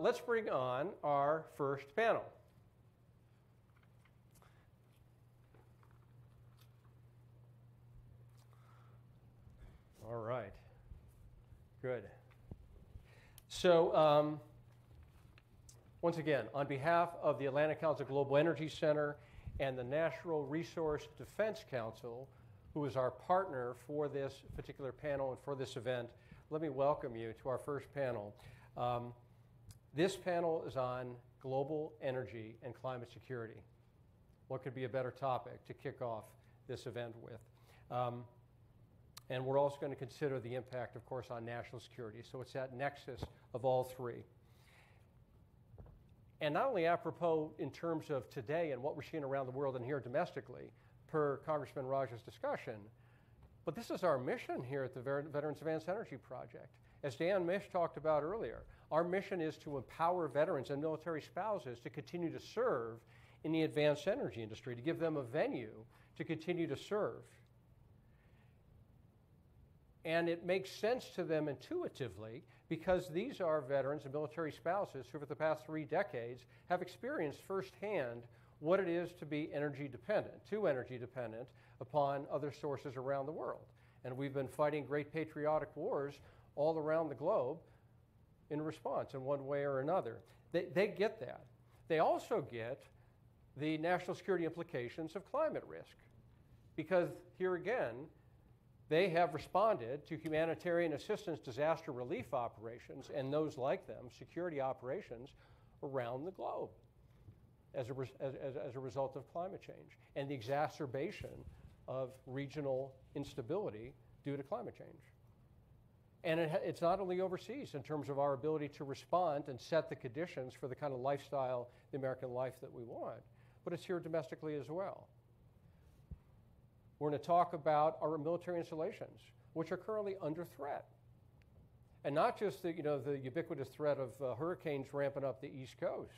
Let's bring on our first panel. All right, good. So once again, on behalf of the Atlantic Council Global Energy Center and the Natural Resource Defense Council, who is our partner for this particular panel and for this event, let me welcome you to our first panel. This panel is on global energy and climate security. What could be a better topic to kick off this event with? And we're also going to consider the impact, of course, on national security. So it's that nexus of all three. And not only apropos in terms of today and what we're seeing around the world and here domestically, per Congressman Raj's discussion, but this is our mission here at the Veterans Advanced Energy Project. As Dan Mish talked about earlier, our mission is to empower veterans and military spouses to continue to serve in the advanced energy industry, to give them a venue to continue to serve. And it makes sense to them intuitively because these are veterans and military spouses who for the past 3 decades have experienced firsthand what it is to be energy dependent, too energy dependent upon other sources around the world. And we've been fighting great patriotic wars all around the globe in response in one way or another. They get that. They also get the national security implications of climate risk because here again, they have responded to humanitarian assistance disaster relief operations and those like them, security operations around the globe as a result of climate change and the exacerbation of regional instability due to climate change. And it's not only overseas in terms of our ability to respond and set the conditions for the kind of lifestyle, the American life that we want, but it's here domestically as well. We're going to talk about our military installations, which are currently under threat. And not just the, the ubiquitous threat of hurricanes ramping up the East Coast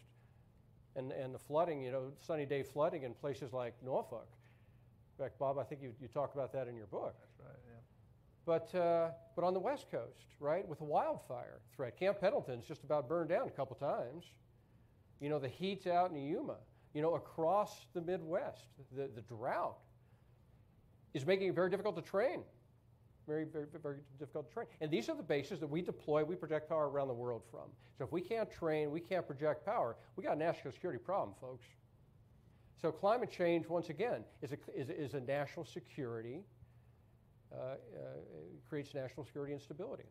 and the flooding, sunny day flooding in places like Norfolk. In fact, Bob, I think you talk about that in your book. That's right, yeah. But on the West Coast, right, with the wildfire threat. Camp Pendleton's just about burned down a couple times. The heat's out in Yuma. Across the Midwest, the drought is making it very difficult to train. Very, very, very difficult to train. And these are the bases that we deploy, we project power around the world from. So if we can't train, we can't project power, we got a national security problem, folks. So climate change, once again, is a national security, creates national security instability.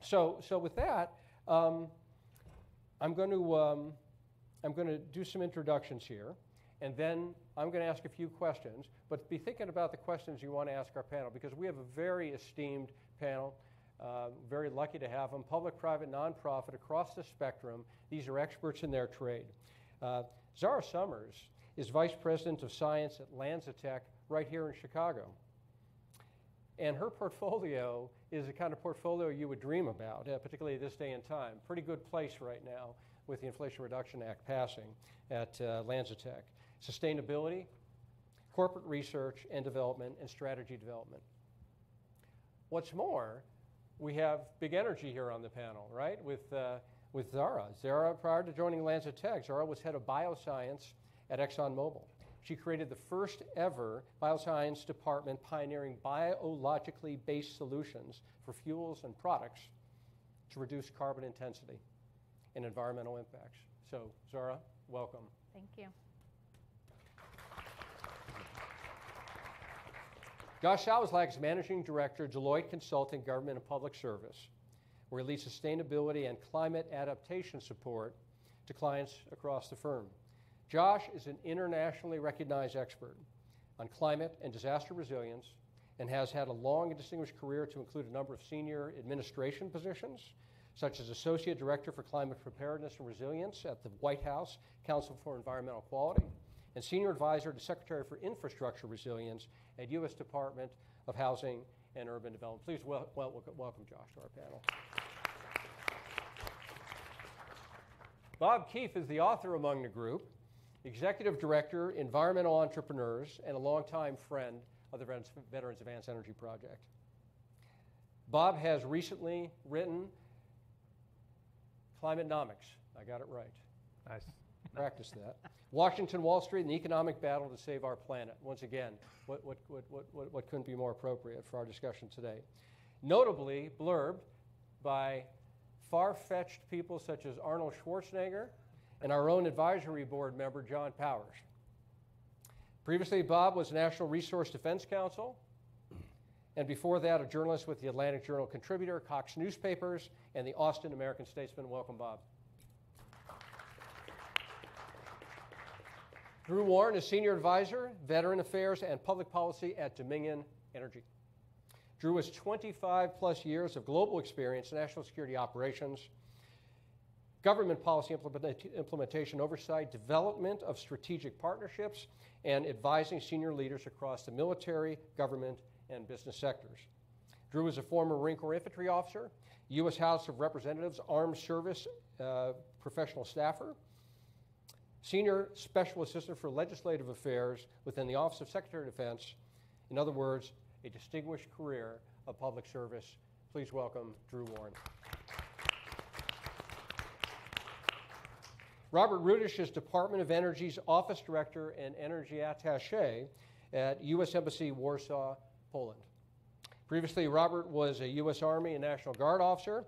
So with that, I'm going to do some introductions here. And then I'm going to ask a few questions, but be thinking about the questions you want to ask our panel because we have a very esteemed panel, very lucky to have them, public, private, nonprofit, across the spectrum. These are experts in their trade. Zara Summers is Vice President of Science at Lanzatech right here in Chicago. And her portfolio is the kind of portfolio you would dream about, particularly this day and time. Pretty good place right now with the Inflation Reduction Act passing at Lanzatech. Sustainability, corporate research and development, and strategy development. What's more, we have big energy here on the panel, right, with Zara. Zara, prior to joining Lanzatech, Zara was head of bioscience at ExxonMobil. She created the first ever bioscience department pioneering biologically based solutions for fuels and products to reduce carbon intensity and environmental impacts. So, Zara, welcome. Thank you. Josh Sawislak is Managing Director, Deloitte Consulting, Government and Public Service, where he leads sustainability and climate adaptation support to clients across the firm. Josh is an internationally recognized expert on climate and disaster resilience and has had a long and distinguished career to include a number of senior administration positions, such as Associate Director for Climate Preparedness and Resilience at the White House Council for Environmental Quality, and Senior Advisor to Secretary for Infrastructure Resilience at U.S. Department of Housing and Urban Development. Please welcome Josh to our panel. Bob Keefe is the author among the group, Executive Director, Environmental Entrepreneurs, and a longtime friend of the Veterans Advanced Energy Project. Bob has recently written Climatenomics. I got it right. Nice. Practice that. Washington, Wall Street, and the economic battle to save our planet. Once again, what couldn't be more appropriate for our discussion today? Notably blurbed by far-fetched people such as Arnold Schwarzenegger and our own advisory board member, John Powers. Previously, Bob was National Resource Defense Council, and before that, a journalist with the Atlantic Journal contributor, Cox Newspapers, and the Austin American Statesman. Welcome, Bob. Drew Warren is Senior Advisor, Veteran Affairs and Public Policy at Dominion Energy. Drew has 25-plus years of global experience in national security operations, government policy implementation oversight, development of strategic partnerships, and advising senior leaders across the military, government, and business sectors. Drew is a former Marine Corps infantry officer, U.S. House of Representatives Armed Service professional staffer, Senior Special Assistant for Legislative Affairs within the Office of Secretary of Defense. In other words, a distinguished career of public service. Please welcome Drew Warren. Robert Rudish is Department of Energy's Office Director and Energy Attaché at U.S. Embassy, Warsaw, Poland. Previously, Robert was a U.S. Army and National Guard officer,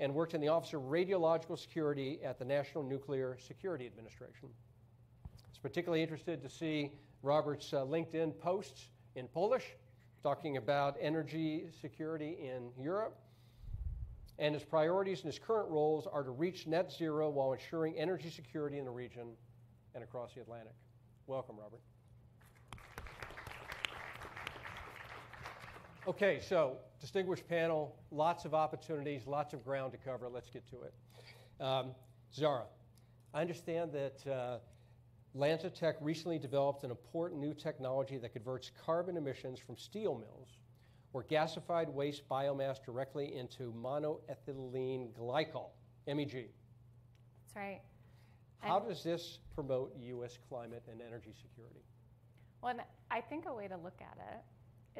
and worked in the Office of Radiological Security at the National Nuclear Security Administration. I was particularly interested to see Robert's LinkedIn posts in Polish, talking about energy security in Europe. And his priorities and his current roles are to reach net zero while ensuring energy security in the region and across the Atlantic. Welcome, Robert. Okay, so distinguished panel, lots of opportunities, lots of ground to cover. Let's get to it. Zara, I understand that Lanzatech recently developed an important new technology that converts carbon emissions from steel mills or gasified waste biomass directly into monoethylene glycol, MEG. That's right. How does this promote U.S. climate and energy security? Well, and I think a way to look at it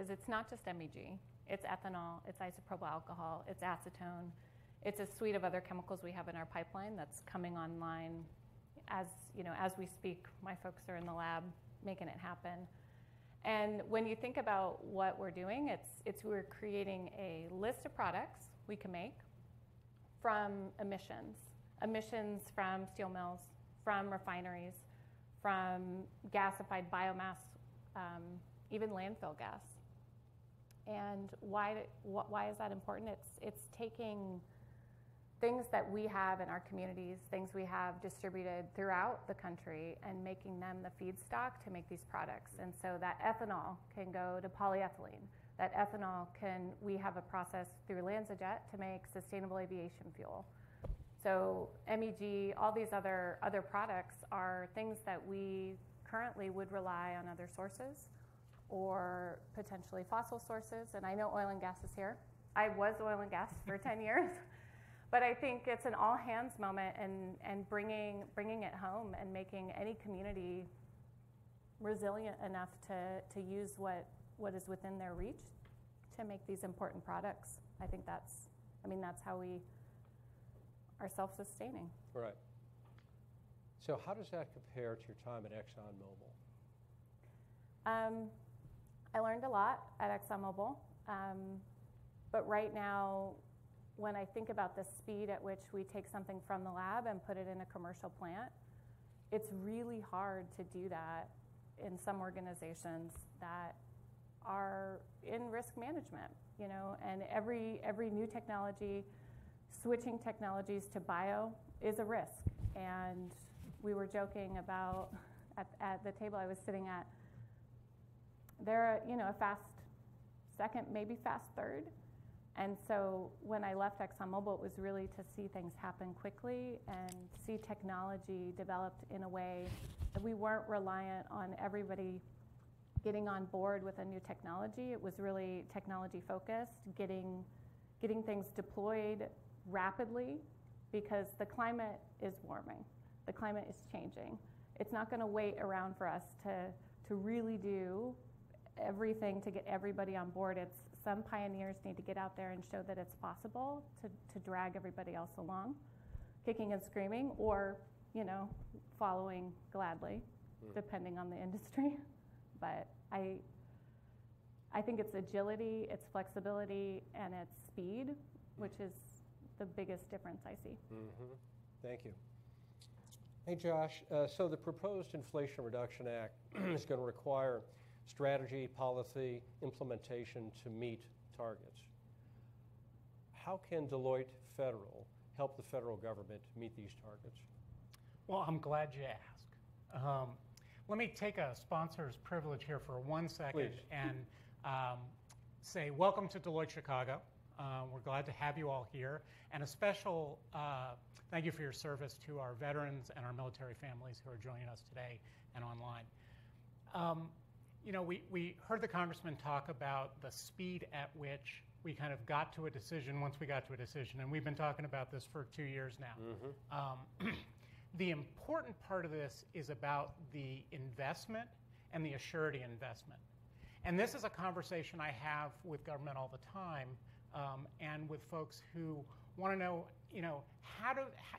is it's not just MEG, it's ethanol, it's isopropyl alcohol, it's acetone, it's a suite of other chemicals we have in our pipeline that's coming online as, you know, as we speak. My folks are in the lab making it happen. And when you think about what we're doing, we're creating a list of products we can make from emissions. Emissions from steel mills, from refineries, from gasified biomass, even landfill gas. And why is that important? It's taking things that we have in our communities, things we have distributed throughout the country, and making them the feedstock to make these products. And so that ethanol can go to polyethylene. That ethanol can, we have a process through LanzaJet to make sustainable aviation fuel. So MEG, all these other products are things that we currently would rely on other sources, or potentially fossil sources. And I know oil and gas is here. I was oil and gas for 10 years. But I think it's an all hands moment, and bringing it home and making any community resilient enough to use what is within their reach to make these important products. I think that's how we are self-sustaining. Right. So how does that compare to your time at ExxonMobil? I learned a lot at ExxonMobil, but right now, when I think about the speed at which we take something from the lab and put it in a commercial plant, it's really hard to do that in some organizations that are in risk management, you know. And every new technology, switching technologies to bio is a risk. And we were joking about at the table I was sitting at, they're, you know, a fast second, maybe fast third. And so when I left ExxonMobil, it was really to see things happen quickly and see technology developed in a way that we weren't reliant on everybody getting on board with a new technology. It was really technology focused, getting things deployed rapidly, because the climate is warming. The climate is changing. It's not going to wait around for us to really do everything to get everybody on board. It's some pioneers need to get out there and show that it's possible to drag everybody else along, kicking and screaming, or, you know, following gladly, depending on the industry. But I think it's agility, it's flexibility, and it's speed, which is the biggest difference I see. Mm-hmm. Thank you. Hey, Josh, so the proposed Inflation Reduction Act is going to require strategy, policy, implementation to meet targets. How can Deloitte Federal help the federal government meet these targets? Well, I'm glad you asked. Let me take a sponsor's privilege here for 1 second. Please. And say welcome to Deloitte Chicago. We're glad to have you all here. And a special thank you for your service to our veterans and our military families who are joining us today and online. You know, we heard the congressman talk about the speed at which we kind of got to a decision once we got to a decision, and we've been talking about this for 2 years now. Mm-hmm. The important part of this is about the investment and the assured investment. And this is a conversation I have with government all the time, and with folks who want to know, you know,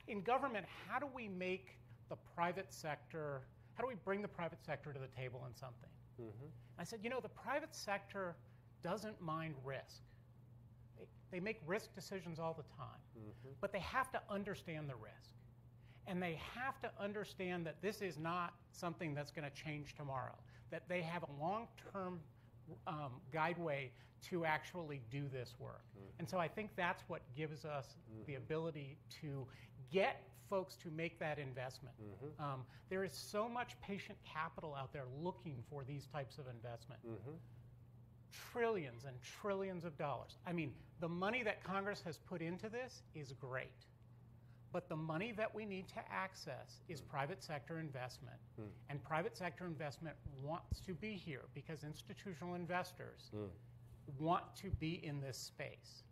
in government, how do we make the private sector, how do we bring the private sector to the table in something? Mm-hmm. I said, you know, the private sector doesn't mind risk. They make risk decisions all the time, but they have to understand the risk. And they have to understand that this is not something that's going to change tomorrow, that they have a long-term guideway to actually do this work. And so I think that's what gives us the ability to get folks to make that investment. There is so much patient capital out there looking for these types of investment. Trillions and trillions of dollars. I mean, the money that Congress has put into this is great, but the money that we need to access is private sector investment. And private sector investment wants to be here because institutional investors want to be in this space.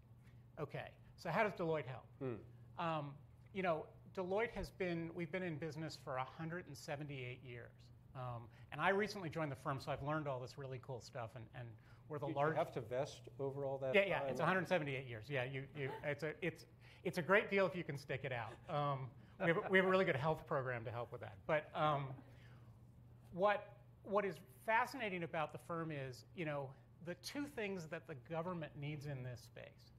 Okay, so how does Deloitte help? You know, Deloitte has been, we've been in business for 178 years. And I recently joined the firm, so I've learned all this really cool stuff. And we're the largest. You have to vest over all that? Yeah, time? It's 178 years. Yeah, it's a great deal if you can stick it out. We have a really good health program to help with that. But what is fascinating about the firm is, you know, the two things that the government needs in this space,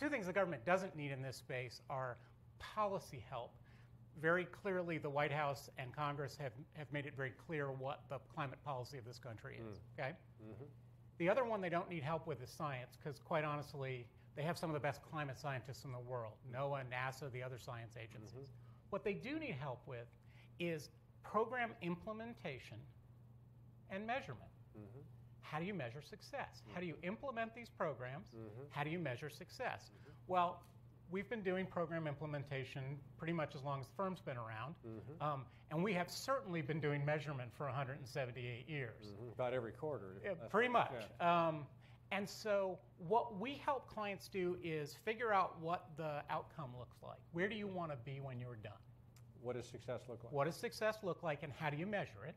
two things the government doesn't need in this space are policy help. Very clearly, the White House and Congress have made it very clear what the climate policy of this country is, okay? The other one they don't need help with is science, because quite honestly, they have some of the best climate scientists in the world, NOAA, NASA, the other science agencies. What they do need help with is program implementation and measurement. How do you measure success? How do you implement these programs? How do you measure success? Well, we've been doing program implementation pretty much as long as the firm's been around, and we have certainly been doing measurement for 178 years. About every quarter. Pretty much. Yeah. And so what we help clients do is figure out what the outcome looks like. Where do you want to be when you're done? What does success look like? What does success look like, and how do you measure it?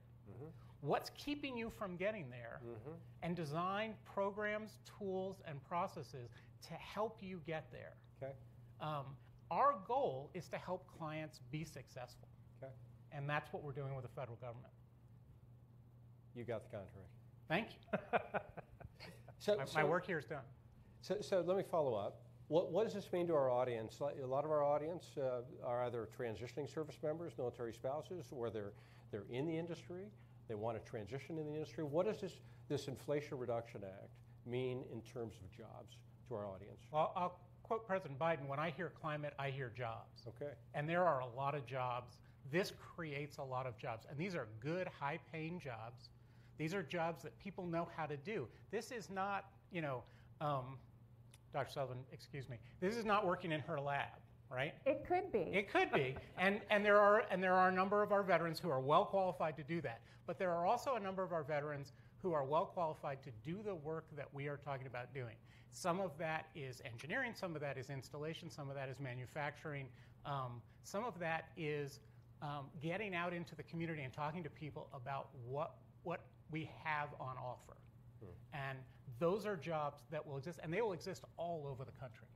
What's keeping you from getting there? And design programs, tools, and processes to help you get there. Okay. Our goal is to help clients be successful, and that's what we're doing with the federal government. You got the contract. Thank you. so my work here is done. So let me follow up. What does this mean to our audience? A lot of our audience are either transitioning service members, military spouses, or they're in the industry. They want to transition in the industry. What does this Inflation Reduction Act mean in terms of jobs to our audience? Well, I'll quote President Biden, when I hear climate, I hear jobs. Okay. And there are a lot of jobs. This creates a lot of jobs. And these are good, high-paying jobs. These are jobs that people know how to do. This is not, you know, Dr. Sullivan, excuse me, this is not working in her lab, right? It could be. It could be. and there are a number of our veterans who are well qualified to do that. But there are also a number of our veterans who are well qualified to do the work that we are talking about doing. Some of that is engineering, some of that is installation, some of that is manufacturing, some of that is getting out into the community and talking to people about what we have on offer. And those are jobs that will exist, and they will exist all over the country.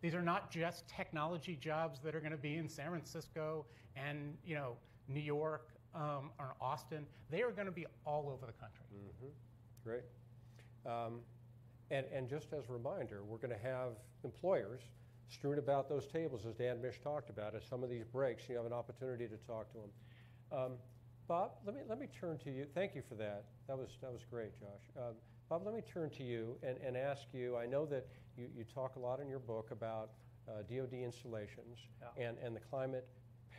These are not just technology jobs that are going to be in San Francisco and, you know, New York or Austin. They are going to be all over the country. Great. And just as a reminder, we're going to have employers strewn about those tables, as Dan Misch talked about. At some of these breaks, you have an opportunity to talk to them. Bob, let me turn to you. Thank you for that. That was great, Josh. Bob, let me turn to you and ask you. I know that you talk a lot in your book about DoD installations and the climate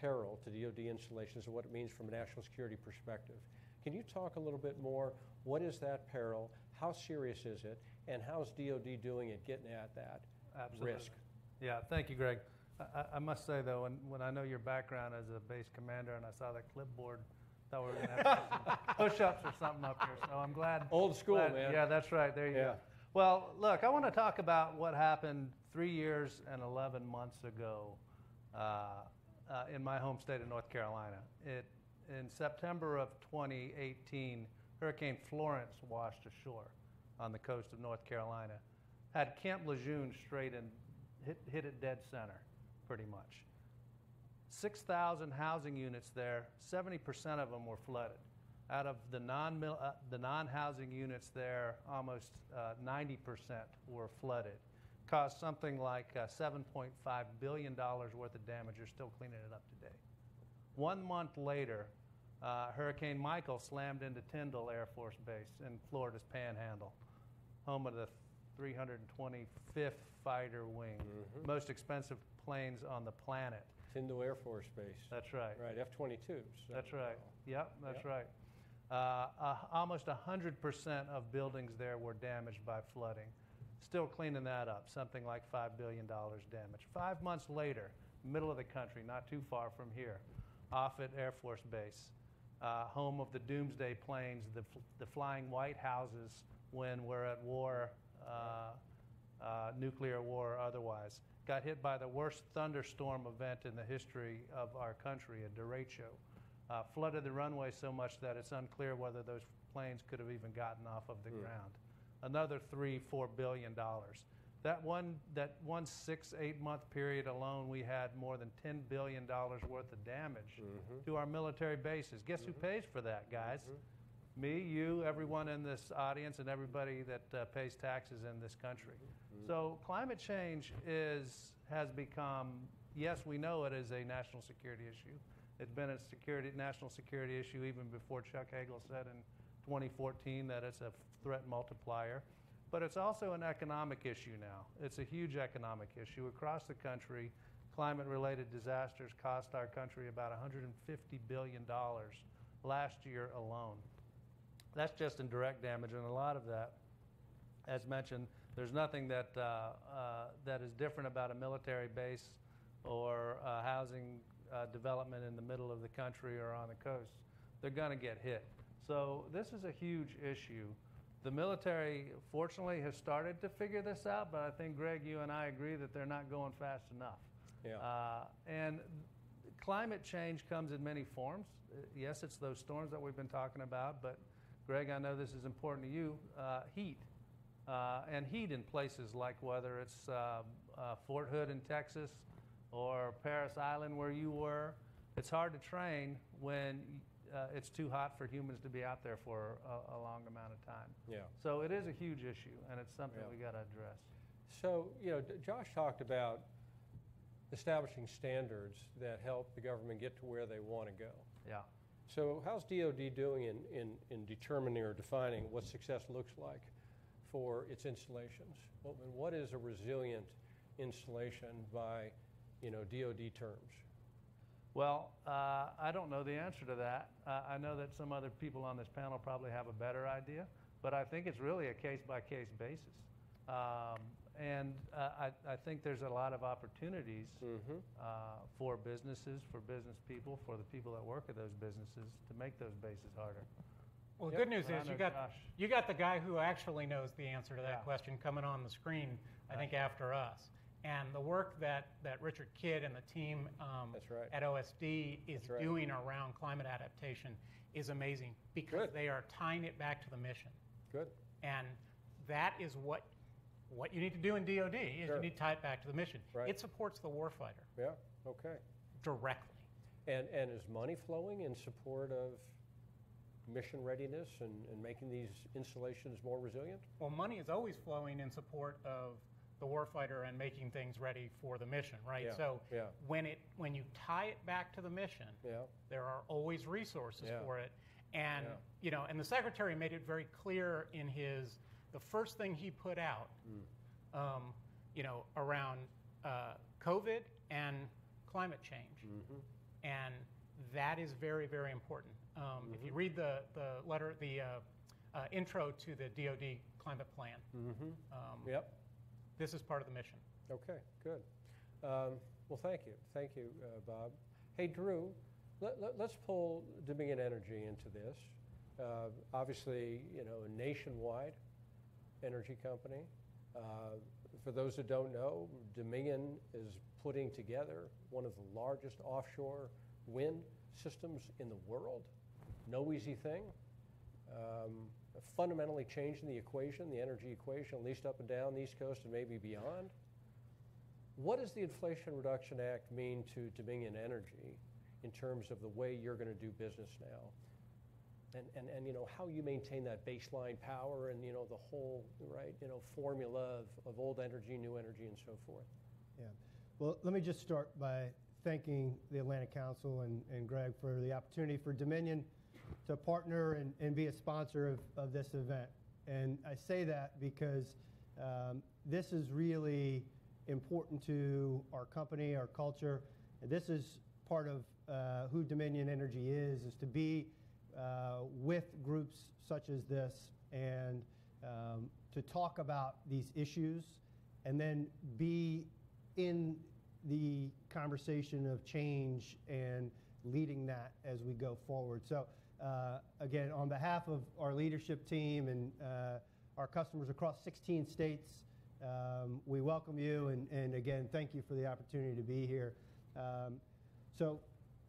peril to DoD installations and what it means from a national security perspective. Can you talk a little bit more? What is that peril? How serious is it? And how is DoD doing it, getting at that risk? Yeah, thank you, Greg. I must say, though, when I know your background as a base commander and I saw that clipboard, thought we were going to have push-ups or something up here. So I'm glad. Old school, man. Yeah, that's right. There you go. Well, look, I want to talk about what happened 3 years and 11 months ago in my home state of North Carolina. In September of 2018, Hurricane Florence washed ashore on the coast of North Carolina. Had Camp Lejeune straight and hit it dead center, pretty much. 6,000 housing units there, 70% of them were flooded. Out of the non-housing units there, almost 90% were flooded. Caused something like $7.5 billion worth of damage. They're still cleaning it up today. 1 month later, Hurricane Michael slammed into Tyndall Air Force Base in Florida's Panhandle, home of the 325th Fighter Wing, most expensive planes on the planet. Tyndall Air Force Base. That's right. Right, F-22s. So. That's right. Yep, that's right. Almost 100% of buildings there were damaged by flooding. Still cleaning that up, something like $5 billion damage. 5 months later, middle of the country, not too far from here, Offutt Air Force Base, home of the doomsday planes, the flying White Houses when we're at war, nuclear war or otherwise. Got hit by the worst thunderstorm event in the history of our country, a derecho. Flooded the runway so much that it's unclear whether those planes could have even gotten off of the ground. Another $3-4 billion. That one 6-8 month period alone, we had more than $10 billion worth of damage to our military bases. Guess who pays for that, guys? Me, you, everyone in this audience, and everybody that pays taxes in this country. So climate change has become, yes, we know it is a national security issue. It's been a national security issue even before Chuck Hagel said in 2014 that it's a threat multiplier. But it's also an economic issue now. It's a huge economic issue. Across the country, climate-related disasters cost our country about $150 billion last year alone. That's just in direct damage, and a lot of that, as mentioned, there's nothing that that is different about a military base or housing development in the middle of the country or on the coast. They're gonna get hit. So this is a huge issue. The military, fortunately, has started to figure this out, but I think, Greg, you and I agree that they're not going fast enough. Yeah. And climate change comes in many forms. Yes, it's those storms that we've been talking about, but, Greg, I know this is important to you, heat. And heat in places like whether it's Fort Hood in Texas or Parris Island where you were. It's hard to train when it's too hot for humans to be out there for a long amount of time. Yeah. So it is a huge issue, and it's something we got to address. So, you know, Josh talked about establishing standards that help the government get to where they want to go. Yeah. So how's DoD doing in determining or defining what success looks like for its installations? What is a resilient installation by, you know, DoD terms? Well, I don't know the answer to that. I know that some other people on this panel probably have a better idea, but I think it's really a case-by-case basis. I think there's a lot of opportunities for businesses, for business people, for the people that work at those businesses to make those bases harder. Well, the good news is you got the guy who actually knows the answer to that question coming on the screen, I think, after us. And the work that Richard Kidd and the team at OSD is doing around climate adaptation is amazing because they are tying it back to the mission. Good. And that is what you need to do in DOD is you need to tie it back to the mission. Right. It supports the warfighter. Yeah. Okay. Directly. And is money flowing in support of mission readiness and making these installations more resilient? Well, money is always flowing in support of the warfighter and making things ready for the mission, right? Yeah, so when you tie it back to the mission, there are always resources for it. And you know, and the Secretary made it very clear in his the first thing he put out, you know, around COVID and climate change, and that is very, very important. If you read the letter, the intro to the DoD climate plan, this is part of the mission. Okay, good. Well, thank you, Bob. Hey, Drew, let's pull Dominion Energy into this. Obviously, you know, a nationwide energy company. For those who don't know, Dominion is putting together one of the largest offshore wind systems in the world. No easy thing. Fundamentally changing the equation, the energy equation, at least up and down the East Coast and maybe beyond. What does the Inflation Reduction Act mean to Dominion Energy in terms of the way you're going to do business now? And you know, how you maintain that baseline power and, you know, the whole, right, you know, formula of old energy, new energy, and so forth. Yeah. Well, let me just start by thanking the Atlantic Council and Greg for the opportunity for Dominion to partner and be a sponsor of this event. And I say that because this is really important to our company, our culture. This is part of who Dominion Energy is to be with groups such as this and to talk about these issues and then be in the conversation of change and leading that as we go forward. So again, on behalf of our leadership team and our customers across 16 states, we welcome you and again, thank you for the opportunity to be here. So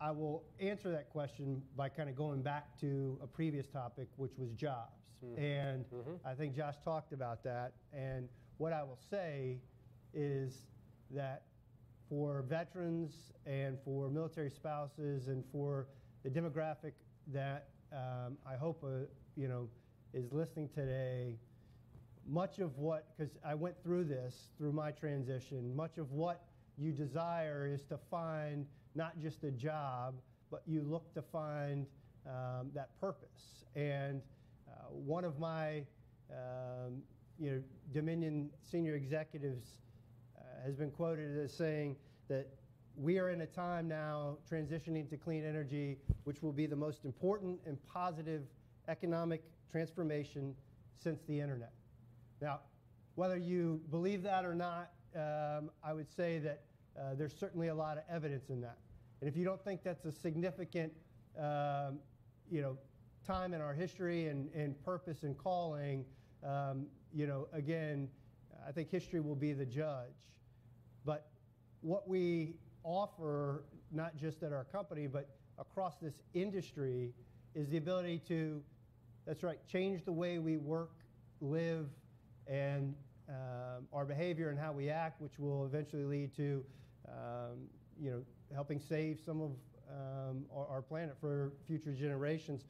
I will answer that question by kind of going back to a previous topic, which was jobs. And I think Josh talked about that. And what I will say is that for veterans and for military spouses and for the demographic that I hope you know, is listening today, much of what, because I went through this, through my transition, much of what you desire is to find not just a job, but you look to find that purpose. And one of my you know, Dominion senior executives has been quoted as saying that we are in a time now transitioning to clean energy, which will be the most important and positive economic transformation since the internet. Now, whether you believe that or not, I would say that there's certainly a lot of evidence in that. And if you don't think that's a significant you know, time in our history and purpose and calling, you know, again, I think history will be the judge. But what we offer, not just at our company, but across this industry, is the ability to, that's right, change the way we work, live, and our behavior and how we act, which will eventually lead to, you know, helping save some of our planet for future generations.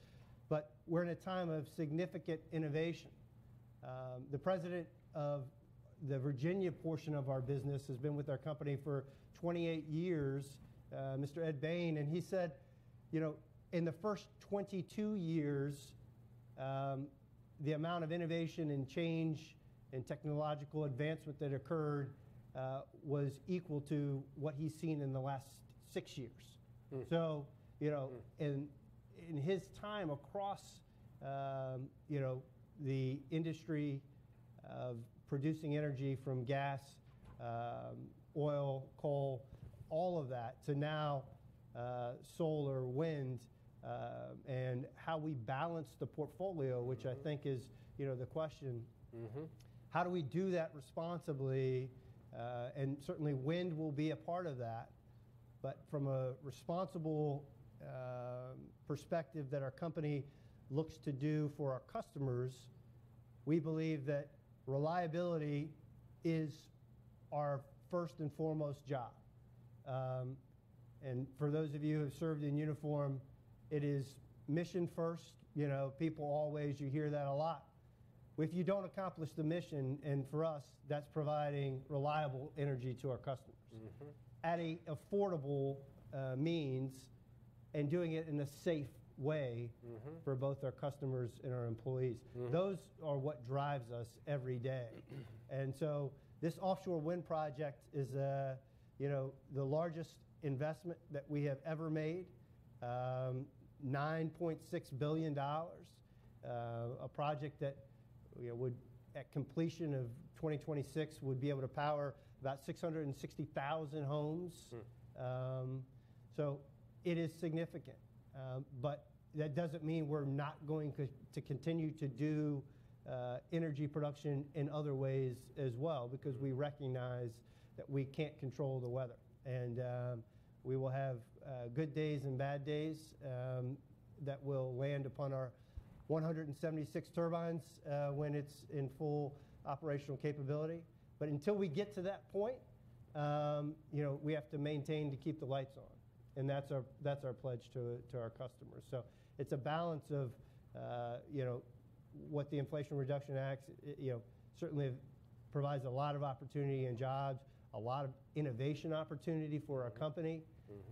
But we're in a time of significant innovation. The president of the Virginia portion of our business has been with our company for 28 years, Mr. Ed Bain, and he said, you know, in the first 22 years, the amount of innovation and change and technological advancement that occurred was equal to what he's seen in the last 6 years. So, you know, in his time across, you know, the industry of producing energy from gas, oil, coal, all of that, to now solar, wind, and how we balance the portfolio, which I think is, you know, the question. How do we do that responsibly? And certainly wind will be a part of that. But from a responsible perspective that our company looks to do for our customers, We believe that reliability is our first and foremost job. And for those of you who have served in uniform, it is mission first. You know, people always, you hear that a lot. If you don't accomplish the mission, and for us, that's providing reliable energy to our customers at an affordable means and doing it in a safe way for both our customers and our employees. Those are what drives us every day. And so this offshore wind project is, you know, the largest investment that we have ever made, $9.6 billion, a project that, you know, would, at completion of 2026, would be able to power about 660,000 homes. So it is significant. But that doesn't mean we're not going to continue to do energy production in other ways as well, because we recognize that we can't control the weather. And we will have good days and bad days that will land upon our 176 turbines when it's in full operational capability. But until we get to that point, you know, we have to maintain to keep the lights on. And that's our pledge to our customers. So it's a balance of, you know, what the Inflation Reduction Act, you know, certainly provides a lot of opportunity and jobs, a lot of innovation opportunity for our company.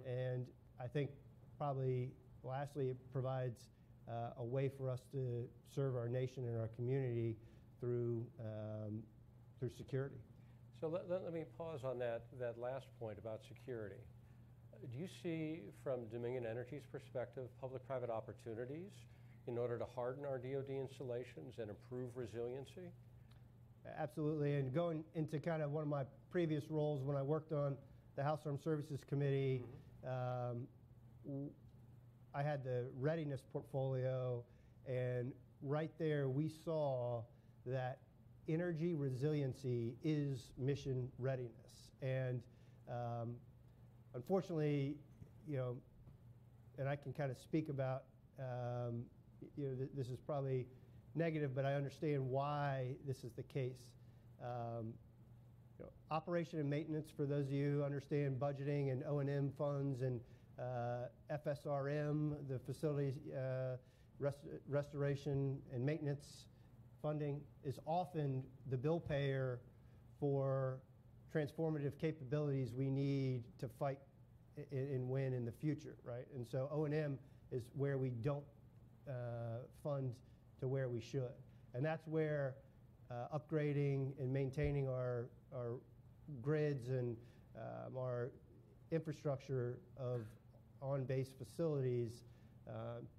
And I think probably lastly, it provides a way for us to serve our nation and our community through, through security. So let me pause on that last point about security. Do you see, from Dominion Energy's perspective, public-private opportunities in order to harden our DoD installations and improve resiliency? Absolutely. And going into kind of one of my previous roles when I worked on the House Armed Services Committee, I had the readiness portfolio, and right there we saw that energy resiliency is mission readiness. And unfortunately, you know, and I can kind of speak about, you know, this is probably negative, but I understand why this is the case. You know, operation and maintenance, for those of you who understand budgeting and O&M funds and FSRM, the facility restoration and maintenance funding, is often the bill payer for transformative capabilities we need to fight and win in the future, right? And so O&M is where we don't fund to where we should. And that's where upgrading and maintaining our grids and our infrastructure of on-base facilities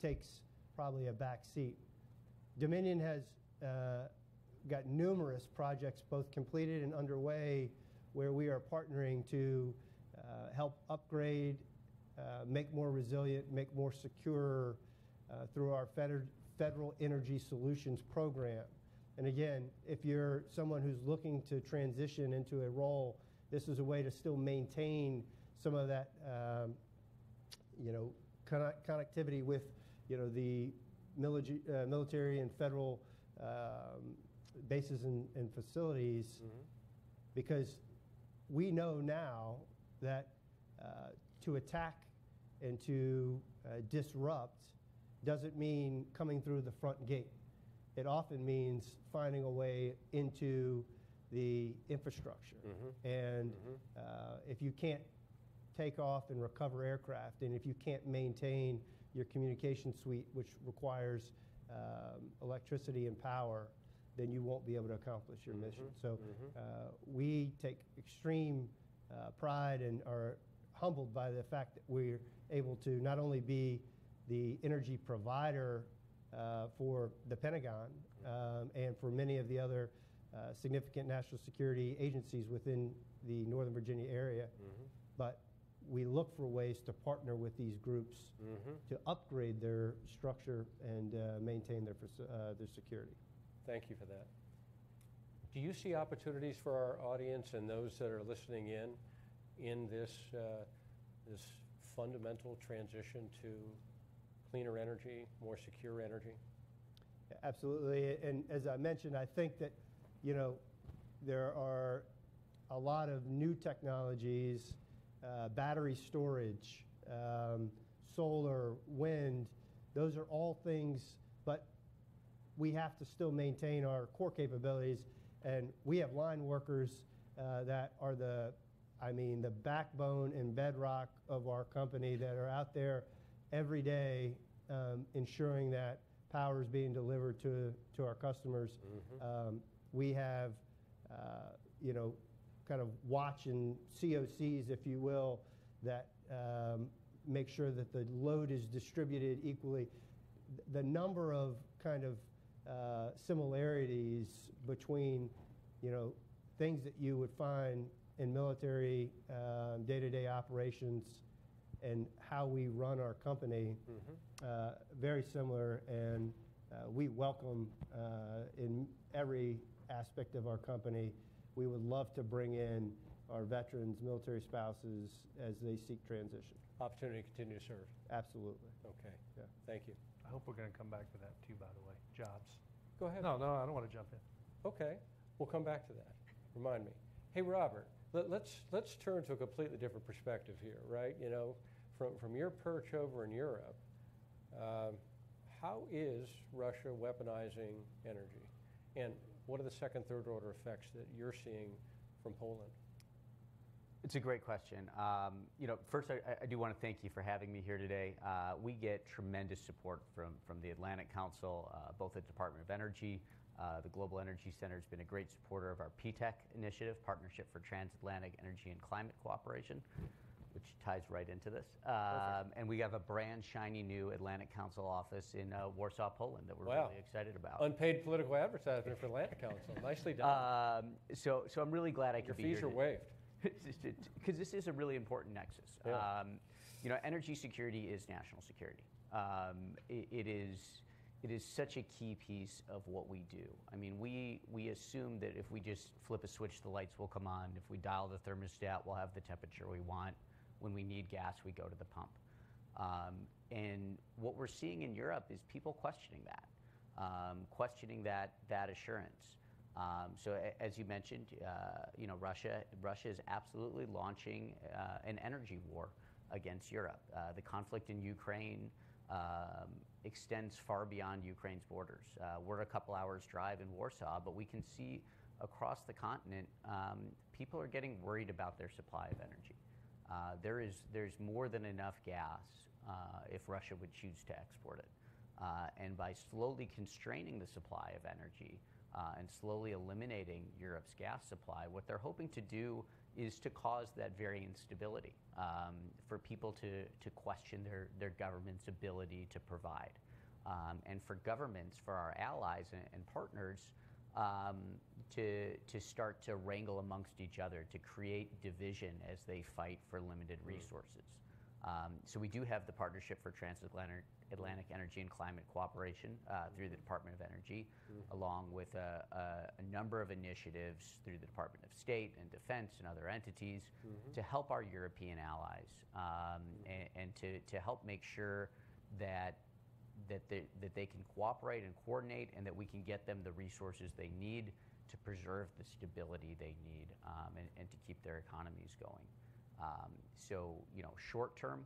takes probably a back seat. Dominion has got numerous projects both completed and underway where we are partnering to help upgrade, make more resilient, make more secure through our Federal Energy Solutions Program. And again, if you're someone who's looking to transition into a role, this is a way to still maintain some of that, you know, connectivity with, you know, the military and federal bases and facilities. Because we know now that to attack and to disrupt doesn't mean coming through the front gate. It often means finding a way into the infrastructure. And if you can't take off and recover aircraft, and if you can't maintain your communication suite, which requires electricity and power, then you won't be able to accomplish your mission. So we take extreme pride and are humbled by the fact that we're able to not only be the energy provider for the Pentagon and for many of the other significant national security agencies within the Northern Virginia area, but we look for ways to partner with these groups to upgrade their structure and maintain their security. Thank you for that. Do you see opportunities for our audience and those that are listening in this, this fundamental transition to cleaner energy, more secure energy? Absolutely, and as I mentioned, I think that, you know, there are a lot of new technologies, battery storage, solar, wind, those are all things, but we have to still maintain our core capabilities, and we have line workers that are the, I mean, the backbone and bedrock of our company that are out there every day ensuring that power is being delivered to our customers. Mm-hmm. We have, you know, kind of watching COCs, if you will, that make sure that the load is distributed equally. The number of kind of similarities between, you know, things that you would find in military day-to-day operations and how we run our company, mm-hmm. Very similar, and we welcome in every aspect of our company. We would love to bring in our veterans, military spouses, as they seek transition. Opportunity to continue to serve. Absolutely. Okay. Yeah. Thank you. I hope we're going to come back to that too, by the way. Jobs. Go ahead. No, I don't want to jump in. Okay. We'll come back to that. Remind me. Hey, Robert, let's turn to a completely different perspective here, right? You know, from your perch over in Europe, how is Russia weaponizing energy? And what are the second, third order effects that you're seeing from Poland? It's a great question. You know, first, I do want to thank you for having me here today. We get tremendous support from the Atlantic Council, both at the Department of Energy. The Global Energy Center has been a great supporter of our PTEC initiative, Partnership for Transatlantic Energy and Climate Cooperation, which ties right into this. And we have a brand shiny new Atlantic Council office in Warsaw, Poland that we're really excited about. Unpaid political advertisement for Atlantic Council. Nicely done. So I'm really glad I could be here. Your fees are waived. Because this is a really important nexus. Yeah. You know, energy security is national security. It is such a key piece of what we do. I mean, we assume that if we just flip a switch, the lights will come on. If we dial the thermostat, we'll have the temperature we want. When we need gas, we go to the pump. And what we're seeing in Europe is people questioning that assurance. So as you mentioned, you know, Russia is absolutely launching an energy war against Europe. The conflict in Ukraine extends far beyond Ukraine's borders. We're a couple hours drive in Warsaw, but we can see across the continent, people are getting worried about their supply of energy. There's more than enough gas if Russia would choose to export it. And by slowly constraining the supply of energy, and slowly eliminating Europe's gas supply, what they're hoping to do is to cause that very instability for people to question their government's ability to provide. And for governments, for our allies and partners, to start to wrangle amongst each other, to create division as they fight for limited resources. So we do have the Partnership for Transatlantic Energy and Climate Cooperation through the Department of Energy, along with a number of initiatives through the Department of State and Defense and other entities to help our European allies and to help make sure that they can cooperate and coordinate, and that we can get them the resources they need to preserve the stability they need and to keep their economies going. So, you know, short term,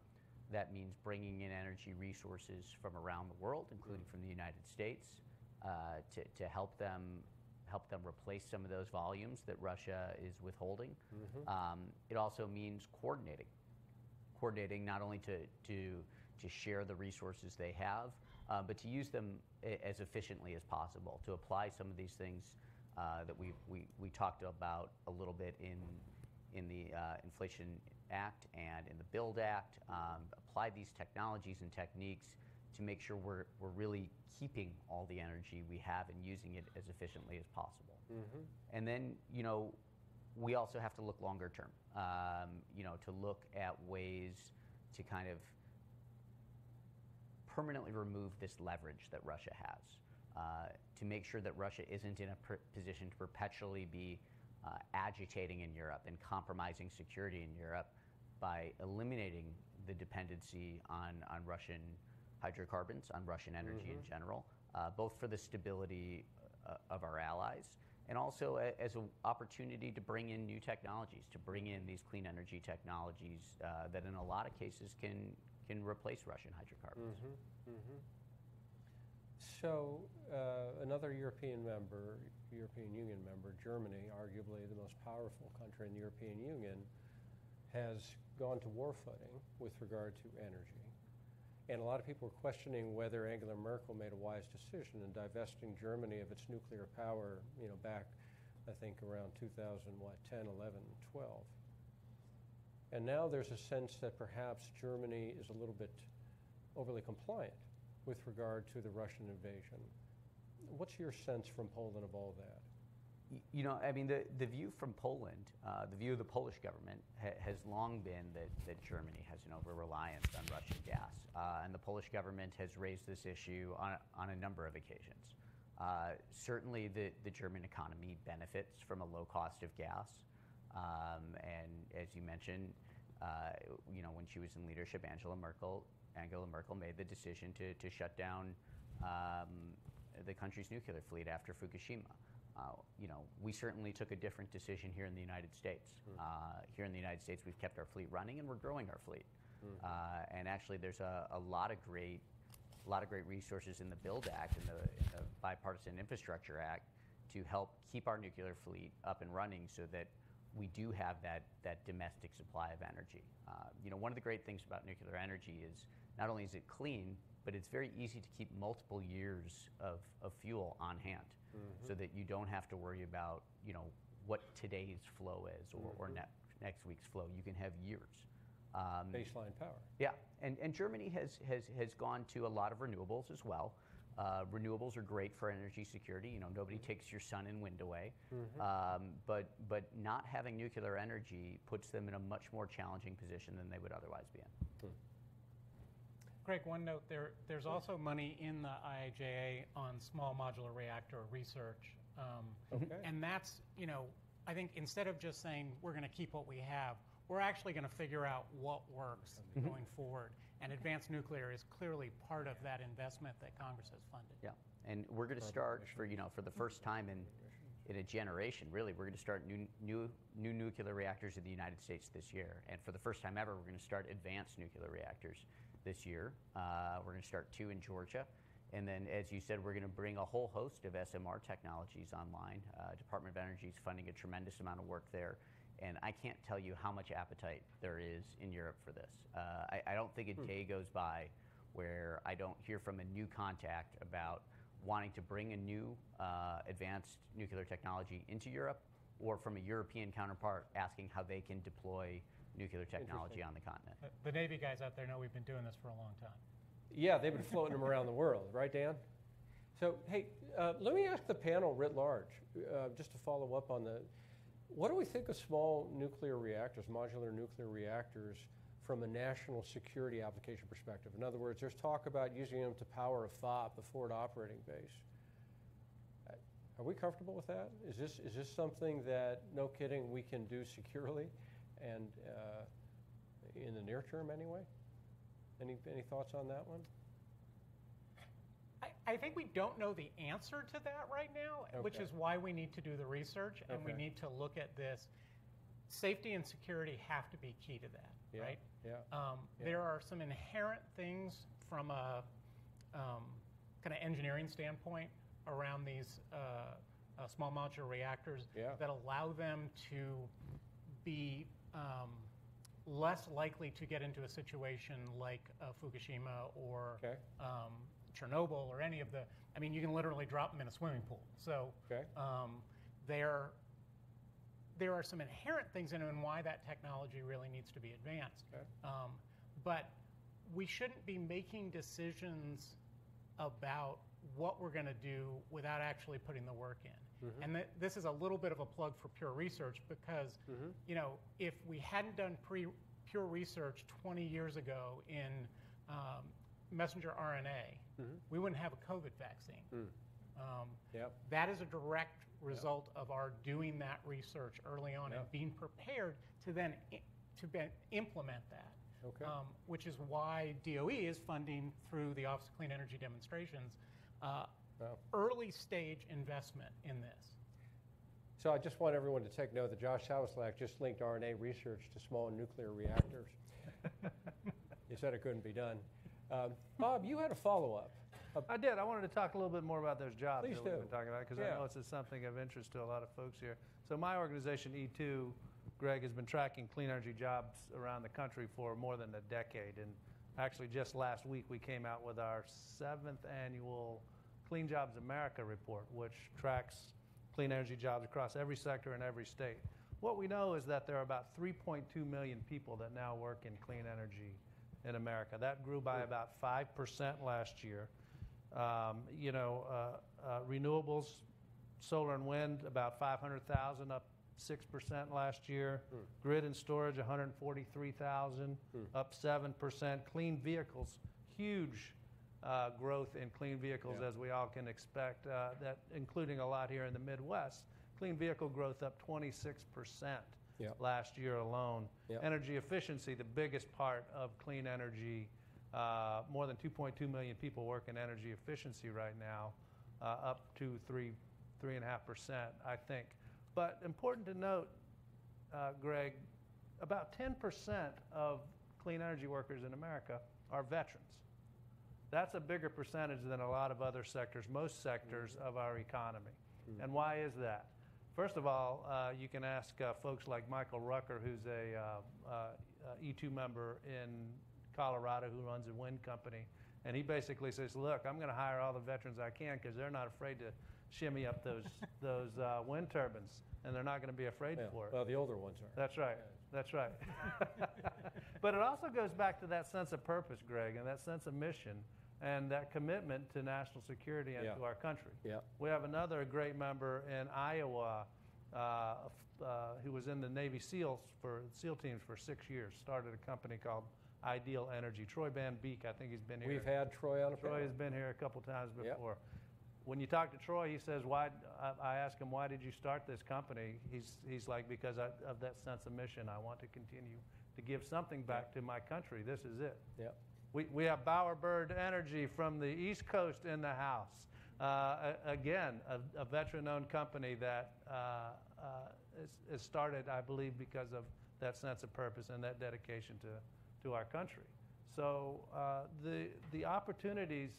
that means bringing in energy resources from around the world, including from the United States, to help them replace some of those volumes that Russia is withholding. It also means coordinating not only to share the resources they have, but to use them as efficiently as possible, to apply some of these things that we talked about a little bit in the Inflation Act and in the BUILD Act, apply these technologies and techniques to make sure we're really keeping all the energy we have and using it as efficiently as possible. And then, you know, we also have to look longer term, you know, to look at ways to kind of permanently remove this leverage that Russia has, to make sure that Russia isn't in a position to perpetually be agitating in Europe and compromising security in Europe by eliminating the dependency on Russian hydrocarbons, on Russian energy in general, both for the stability of our allies and also as an opportunity to bring in new technologies, to bring in these clean energy technologies that in a lot of cases can replace Russian hydrocarbons. Mm-hmm, mm-hmm. So another European Union member, Germany, arguably the most powerful country in the European Union, has gone to war footing with regard to energy. And a lot of people are questioning whether Angela Merkel made a wise decision in divesting Germany of its nuclear power, you know, back, I think, around 2010, 11, 12. And now there's a sense that perhaps Germany is a little bit overly compliant with regard to the Russian invasion. What's your sense from Poland of all that? You know, I mean, the view from Poland, the view of the Polish government has long been that Germany has an over-reliance on Russian gas. And the Polish government has raised this issue on a number of occasions. Certainly, the German economy benefits from a low cost of gas. And as you mentioned, you know, when she was in leadership, Angela Merkel made the decision to shut down the country's nuclear fleet after Fukushima. You know, we certainly took a different decision here in the United States. Mm-hmm. Here in the United States, we've kept our fleet running and we're growing our fleet. Mm-hmm. And actually, there's a lot of great resources in the BUILD Act and the Bipartisan Infrastructure Act to help keep our nuclear fleet up and running so that we do have that domestic supply of energy. You know, one of the great things about nuclear energy is not only is it clean, but it's very easy to keep multiple years of fuel on hand, mm-hmm. so that you don't have to worry about, you know, what today's flow is mm-hmm. or next week's flow. You can have years. Baseline power. Yeah, and Germany has gone to a lot of renewables as well. Renewables are great for energy security. You know, nobody takes your sun and wind away. Mm-hmm. But not having nuclear energy puts them in a much more challenging position than they would otherwise be in. Hmm. Greg, one note, there's also money in the IIJA on small modular reactor research. Okay. And that's, you know, I think instead of just saying we're going to keep what we have, we're actually going to figure out what works mm-hmm. going forward. And advanced nuclear is clearly part of that investment that Congress has funded. Yeah, and we're going to start for the first time in a generation, really, we're going to start new nuclear reactors in the United States this year. And for the first time ever, we're going to start advanced nuclear reactors this year. We're going to start 2 in Georgia. And then, as you said, we're going to bring a whole host of SMR technologies online. Department of Energy is funding a tremendous amount of work there. And I can't tell you how much appetite there is in Europe for this. I don't think a day goes by where I don't hear from a new contact about wanting to bring a new advanced nuclear technology into Europe, or from a European counterpart asking how they can deploy nuclear technology on the continent. The Navy guys out there know we've been doing this for a long time. Yeah, they've been floating them around the world, right, Dan? So, hey, let me ask the panel writ large, just to follow up on the... What do we think of small nuclear reactors, modular nuclear reactors, from a national security application perspective? In other words, there's talk about using them to power a FOB, a forward operating base. Are we comfortable with that? Is this something that, no kidding, we can do securely, and in the near term anyway? Any thoughts on that one? I think we don't know the answer to that right now, okay. which is why we need to do the research, and okay. we need to look at this. Safety and security have to be key to that, yeah. right? Yeah. There are some inherent things from a kind of engineering standpoint around these small modular reactors yeah. that allow them to be less likely to get into a situation like Fukushima or okay. Chernobyl or any of the, I mean, you can literally drop them in a swimming pool. So okay. There are some inherent things in it and why that technology really needs to be advanced. Okay. But we shouldn't be making decisions about what we're going to do without actually putting the work in. Mm-hmm. And this is a little bit of a plug for Pure Research because, mm-hmm. you know, if we hadn't done Pure Research 20 years ago in messenger RNA, mm-hmm. we wouldn't have a COVID vaccine. Mm. Yep. That is a direct result yep. of our doing that research early on yep. and being prepared to then implement that, okay. Which is why DOE is funding through the Office of Clean Energy Demonstrations early stage investment in this. So I just want everyone to take note that Josh Sawislak just linked RNA research to small nuclear reactors. You said it couldn't be done. Bob, you had a follow-up. I did. I wanted to talk a little bit more about those jobs that we've been talking about, because I know it's something of interest to a lot of folks here. So my organization, E2, Greg, has been tracking clean energy jobs around the country for more than a decade. And actually just last week we came out with our 7th annual Clean Jobs America report, which tracks clean energy jobs across every sector in every state. What we know is that there are about 3.2 million people that now work in clean energy in America. That grew by about 5% last year. Renewables, solar and wind, about 500,000, up 6% last year. Grid and storage, 143,000, up 7%. Clean vehicles, huge growth in clean vehicles, as we all can expect, that including a lot here in the Midwest. Clean vehicle growth up 26%. Yep. Last year alone. Yep. Energy efficiency, the biggest part of clean energy. More than 2.2 million people work in energy efficiency right now, up to 3.5%, I think. But important to note, Greg, about 10% of clean energy workers in America are veterans. That's a bigger percentage than a lot of other sectors, most sectors of our economy. And why is that? First of all, you can ask folks like Michael Rucker, who's a E2 member in Colorado who runs a wind company. And he basically says, look, I'm going to hire all the veterans I can because they're not afraid to shimmy up those wind turbines, and they're not going to be afraid for it. Well, the older ones are. That's right. Yeah. That's right. But it also goes back to that sense of purpose, Greg, and that sense of mission, and that commitment to national security and to our country. We have another great member in Iowa who was in the Navy SEALs for SEAL teams for 6 years, started a company called Ideal Energy. Troy Van Beek, I think he's been here. We've had Troy on a panel. Troy has been here a couple times before. When you talk to Troy, he says, "Why?" I ask him, "Why did you start this company?" He's like, "Because of that sense of mission. I want to continue to give something back to my country. This is it." We have Bowerbird Energy from the East Coast in the house. Again, a veteran-owned company that is started, I believe, because of that sense of purpose and that dedication to our country. So the opportunities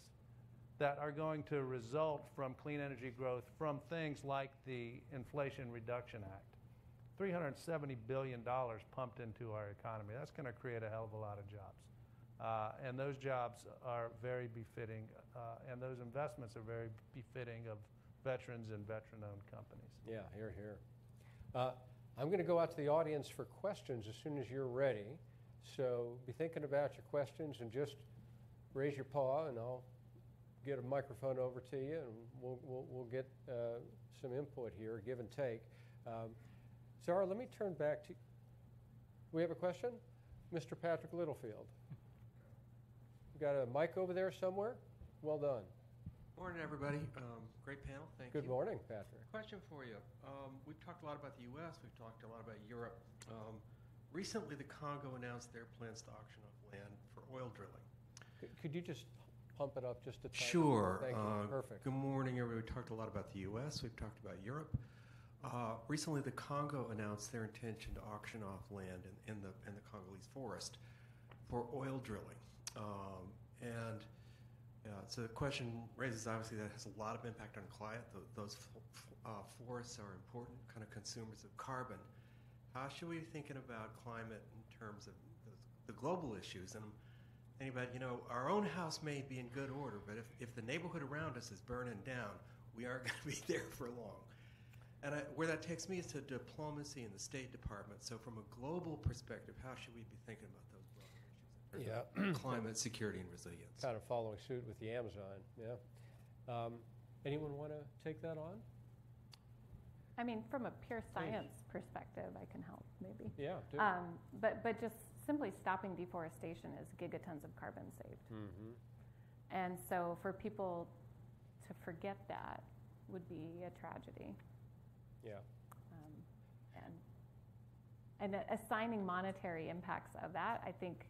that are going to result from clean energy growth from things like the Inflation Reduction Act, $370 billion pumped into our economy. That's going to create a hell of a lot of jobs. And those jobs are very befitting, and those investments are very befitting of veterans and veteran-owned companies. Yeah, hear, hear. I'm going to go out to the audience for questions as soon as you're ready. So be thinking about your questions and just raise your paw, and I'll get a microphone over to you, and we'll get some input here, give and take. Zara, let me turn back to. We have a question, Mr. Patrick Littlefield. We've got a mic over there somewhere. Well done. Morning, everybody. Great panel. Thank you. Good morning, Patrick. Question for you. We've talked a lot about the U.S. We've talked a lot about Europe. Recently, the Congo announced their plans to auction off land for oil drilling. Could you just pump it up just a touch? Sure. Thank you. Perfect. Good morning, everybody. We talked a lot about the U.S. We've talked about Europe. Recently, the Congo announced their intention to auction off land in the Congolese forest for oil drilling. So the question raises, obviously, that has a lot of impact on climate. Those forests are important kind of consumers of carbon. How should we be thinking about climate in terms of the global issues? And anybody, our own house may be in good order, but if the neighborhood around us is burning down, we aren't going to be there for long. And where that takes me is to diplomacy in the State Department. So from a global perspective, how should we be thinking about those global issues? Climate security and resilience. Kind of following suit with the Amazon, anyone want to take that on? I mean, from a pure science perspective, I can help, maybe. Yeah, do. But just simply stopping deforestation is gigatons of carbon saved. And so for people to forget that would be a tragedy. And assigning monetary impacts of that, I think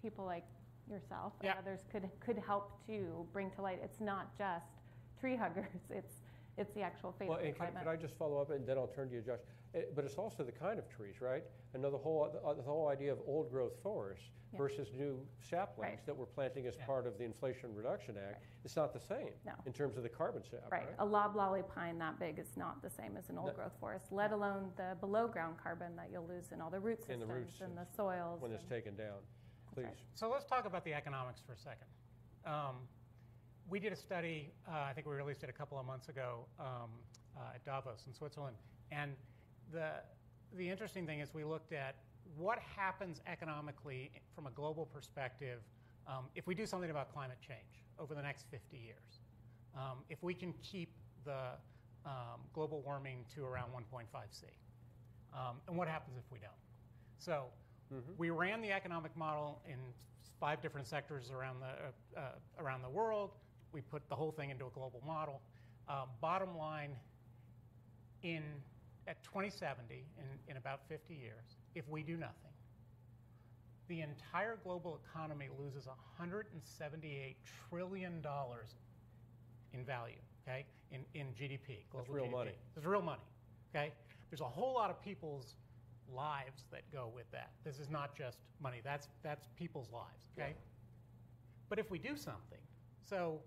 people like yourself and others could help to bring to light. It's not just tree huggers. It's the actual face of the climate. Could I just follow up, and then I'll turn to you, Josh? But it's also the kind of trees, right? Another whole, the whole idea of old growth forests versus new saplings that we're planting as part of the Inflation Reduction Act. It's not the same in terms of the carbon sap. Right. A loblolly pine that big is not the same as an old growth forest, let alone the below ground carbon that you'll lose in all the root systems and the, soils. When it's taken down. Please. Right. So let's talk about the economics for a second. We did a study, I think we released it a couple of months ago at Davos in Switzerland. And the interesting thing is we looked at what happens economically from a global perspective if we do something about climate change over the next 50 years. If we can keep the global warming to around 1.5°C. And what happens if we don't? So we ran the economic model in 5 different sectors around the world. We put the whole thing into a global model. Bottom line, at 2070, in about 50 years, if we do nothing, the entire global economy loses $178 trillion in value, okay, in GDP, global GDP. That's real money. It's real money, okay? There's a whole lot of people's lives that go with that. This is not just money. That's people's lives, okay? Yeah. But if we do something, so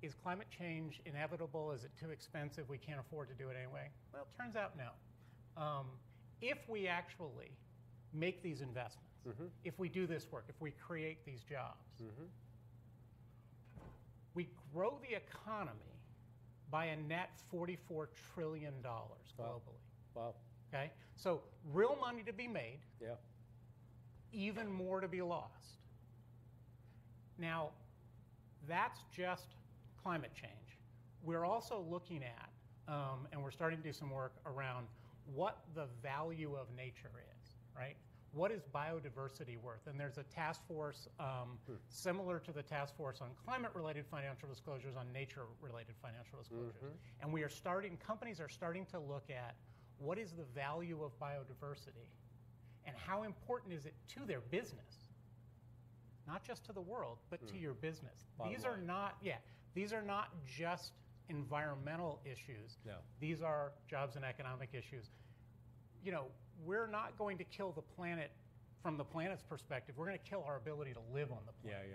is climate change inevitable? Is it too expensive? We can't afford to do it anyway? Well, it turns out no. If we actually make these investments, if we do this work, if we create these jobs, we grow the economy by a net $44 trillion globally. Wow. Okay? So real money to be made, even more to be lost. Now, that's just climate change. We're also looking at, and we're starting to do some work around what the value of nature is, right? What is biodiversity worth? And there's a task force similar to the task force on climate-related financial disclosures on nature-related financial disclosures. And we are starting, companies are starting to look at what is the value of biodiversity and how important is it to their business? Not just to the world, but to your business. These are not, these are not just environmental issues. These are jobs and economic issues. You know, we're not going to kill the planet from the planet's perspective. We're going to kill our ability to live on the planet.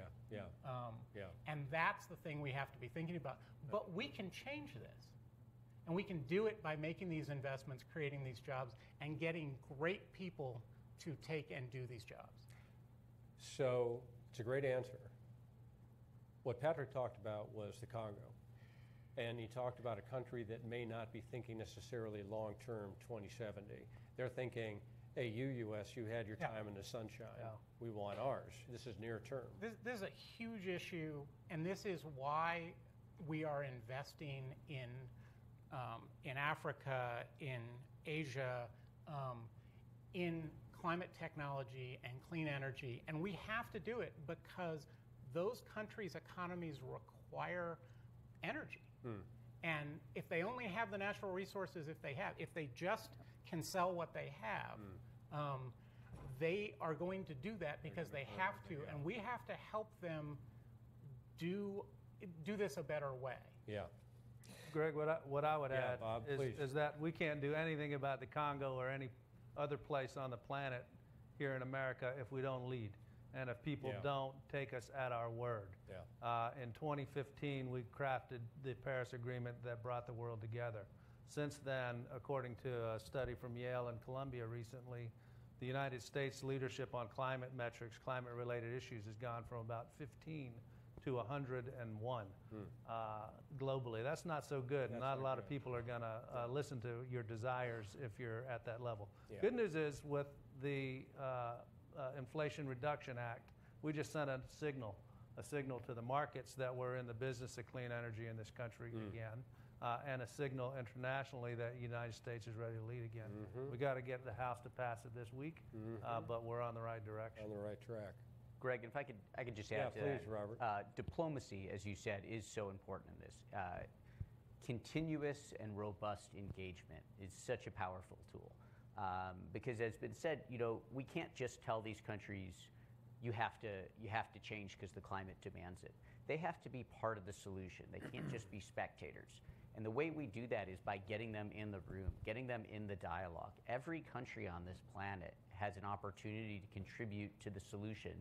And that's the thing we have to be thinking about. But we can change this. And we can do it by making these investments, creating these jobs, and getting great people to take and do these jobs. So it's a great answer. What Patrick talked about was the Congo. And he talked about a country that may not be thinking necessarily long-term 2070. They're thinking, hey, you U.S., you had your time in the sunshine. We want ours. This is near term. This is a huge issue, and this is why we are investing in Africa, in Asia, in climate technology and clean energy. And we have to do it because those countries' economies require energy. And if they only have the natural resources, if they just can sell what they have, they are going to do that because they have to, and we have to help them do this a better way. Greg, what I would add, Bob, is that we can't do anything about the Congo or any other place on the planet here in America if we don't lead, and if people don't take us at our word. In 2015, we crafted the Paris Agreement that brought the world together. Since then, according to a study from Yale and Columbia recently, the United States leadership on climate metrics, climate-related issues, has gone from about 15 to 101 globally. That's not so good. Not a lot of people are going to listen to your desires if you're at that level. Good news is with the Inflation Reduction Act, we just sent a signal to the markets that we're in the business of clean energy in this country again, and a signal internationally that the United States is ready to lead again. We got to get the House to pass it this week, but we're on the right direction. On the right track. Greg, if I could just add to that. Robert. Diplomacy, as you said, is so important in this. Continuous and robust engagement is such a powerful tool because, as has been said, you know, we can't just tell these countries you have to change because the climate demands it. They have to be part of the solution. They can't just be spectators. And the way we do that is by getting them in the room, getting them in the dialogue. Every country on this planet has an opportunity to contribute to the solution,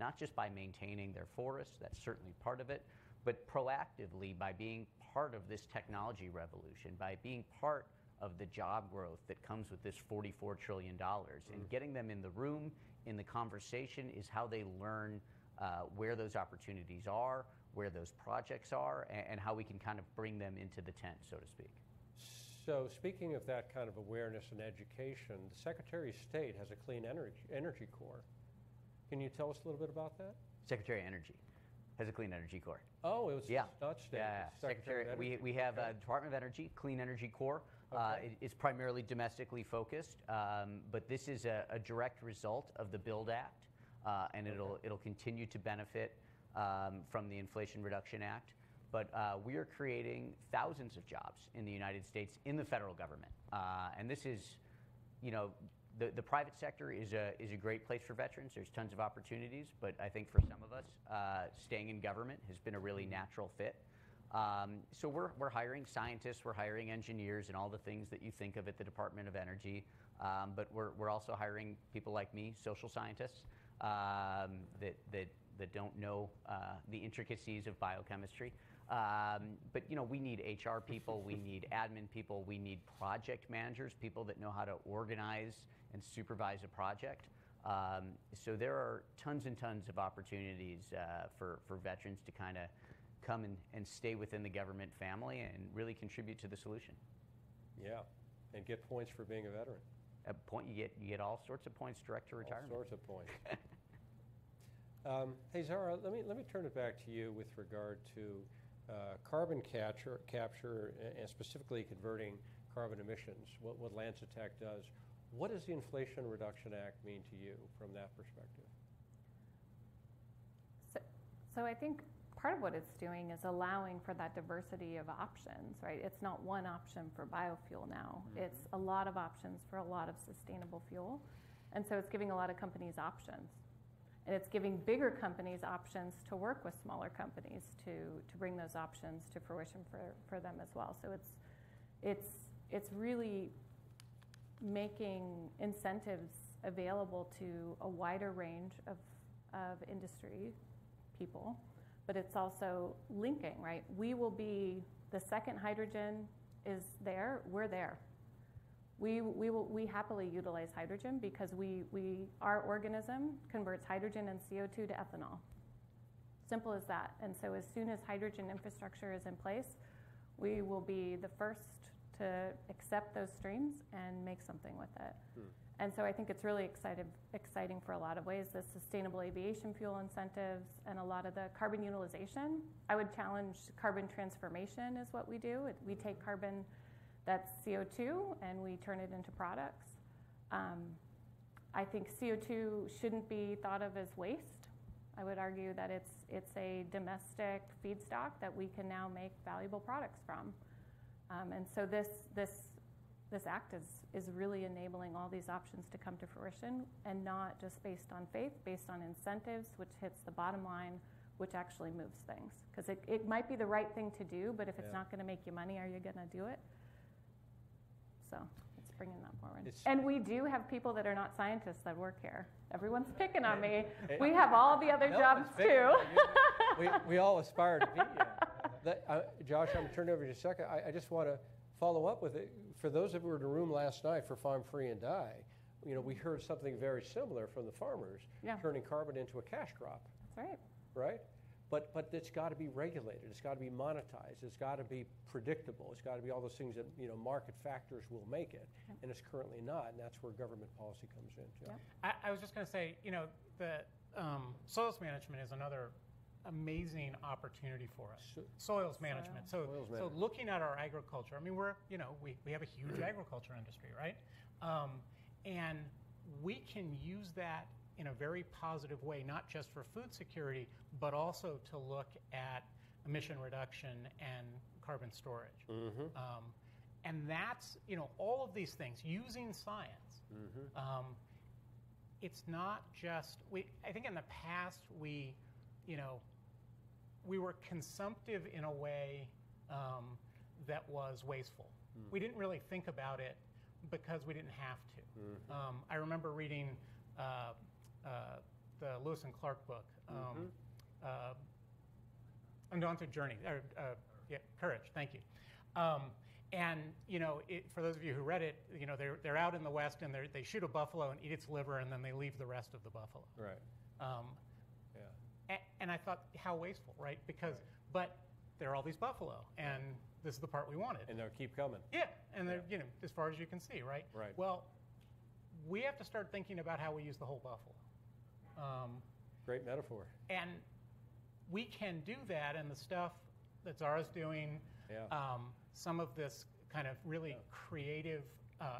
not just by maintaining their forests, that's certainly part of it, but proactively by being part of this technology revolution, by being part of the job growth that comes with this $44 trillion. And getting them in the room, in the conversation, is how they learn where those opportunities are, where those projects are, and how we can kind of bring them into the tent, so to speak. So speaking of that kind of awareness and education, the Secretary of State has a Clean Energy Corps. Can you tell us a little bit about that? Secretary of Energy has a Clean Energy Corps. Oh, it was not state. Yeah, Secretary. We have Department of Energy, Clean Energy Corps. Okay. It's primarily domestically focused, but this is a direct result of the BUILD Act, and it'll continue to benefit from the Inflation Reduction Act. But we are creating thousands of jobs in the United States in the federal government, and this is, you know. The private sector is a great place for veterans. There's tons of opportunities, but I think for some of us, staying in government has been a really natural fit. So we're hiring scientists, we're hiring engineers, and all the things that you think of at the Department of Energy. But we're also hiring people like me, social scientists, that don't know the intricacies of biochemistry. But you know, we need HR people, we need admin people, we need project managers, people that know how to organize and supervise a project. So there are tons and tons of opportunities for veterans to kind of come and stay within the government family and really contribute to the solution. Yeah, and get points for being a veteran. At point you get all sorts of points direct to retirement. All sorts of points. Hey Zara, let me turn it back to you with regard to carbon capture, and specifically converting carbon emissions, what Lanzatech does. What does the Inflation Reduction Act mean to you from that perspective? So I think part of what it's doing is allowing for that diversity of options, right? It's not one option for biofuel now. Mm-hmm. It's a lot of options for a lot of sustainable fuel. And so it's giving a lot of companies options. And it's giving bigger companies options to work with smaller companies to bring those options to fruition for them as well. So it's really making incentives available to a wider range of industry people, but it's also linking, right? We will be, the second hydrogen is there, we're there. We happily utilize hydrogen because our organism converts hydrogen and CO2 to ethanol. Simple as that. And so as soon as hydrogen infrastructure is in place, we will be the first to accept those streams and make something with it. Hmm. And so I think it's really exciting for a lot of ways, the sustainable aviation fuel incentives and a lot of the carbon utilization. I would challenge carbon transformation is what we do. We take carbon that's CO2, and we turn it into products. I think CO2 shouldn't be thought of as waste. I would argue that it's a domestic feedstock that we can now make valuable products from. And so this act is really enabling all these options to come to fruition, and not just based on faith, based on incentives, which hits the bottom line, which actually moves things. Because it might be the right thing to do, but if it's not gonna make you money, are you gonna do it? So it's bringing that forward. And we do have people that are not scientists that work here. Everyone's picking on me. We have all the other jobs too. We all aspire to be here. Josh, I'm going to turn it over to you in a second. I just want to follow up with it. For those who were in the room last night for Farm Free and Die, you know, we heard something very similar from the farmers, turning carbon into a cash crop. That's right. Right? But it's got to be regulated. It's got to be monetized. It's got to be predictable. It's got to be all those things that, you know, market factors will make it, and it's currently not. And that's where government policy comes in. Too. Yep. I was just going to say, you know, the soils management is another amazing opportunity for us. Soils management. So looking at our agriculture. I mean, we have a huge agriculture industry, right? And we can use that in a very positive way, not just for food security, but also to look at emission reduction and carbon storage. Mm-hmm. And that's, you know, all of these things, using science. Mm-hmm. it's not just, I think in the past we were consumptive in a way that was wasteful. Mm. We didn't really think about it because we didn't have to. Mm-hmm. I remember reading the Lewis and Clark book, Undaunted Journey, or yeah, Courage, thank you. And for those of you who read it, they're out in the West and they shoot a buffalo and eat its liver and then they leave the rest of the buffalo. Right. Yeah. And I thought, how wasteful, right? Because, but there are all these buffalo, and this is the part we wanted. And they'll keep coming. Yeah, and they're, as far as you can see, right? Right. Well, we have to start thinking about how we use the whole buffalo. Great metaphor. And we can do that, and the stuff that Zara's doing, some of this kind of really creative